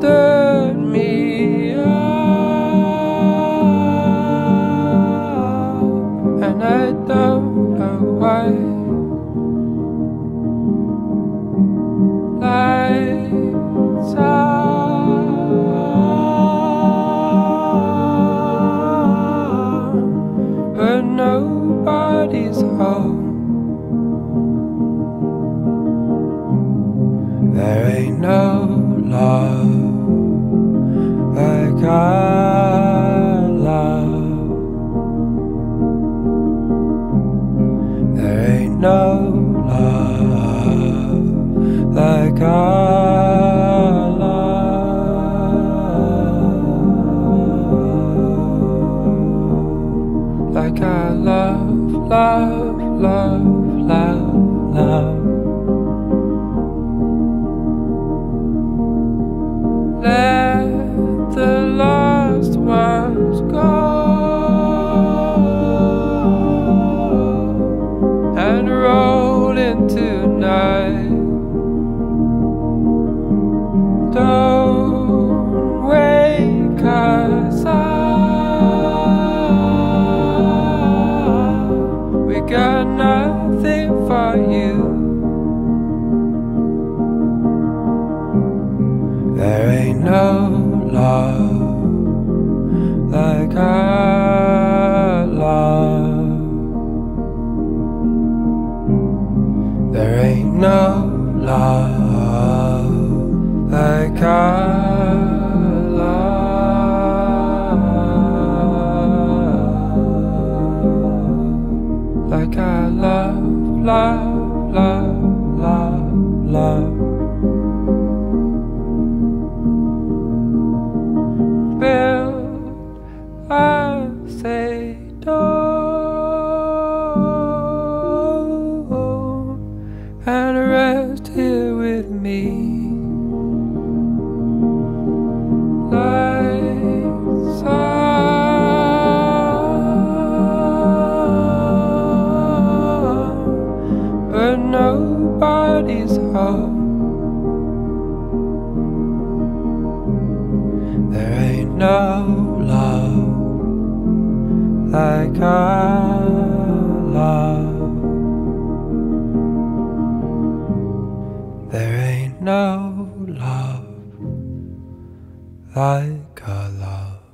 nobody's home. There ain't no love like I love. There ain't no love like I love. Like I love, love, love, love, love. Let the lost ones go and roll into night. Don't wake us up. Got nothing for you. There ain't no love like I love. There ain't no love like I love. Like I love, love, love, love, love. Build, I say don't, and rest here with me. Lights are nobody's home. There ain't no love like I love. There ain't no love like I love.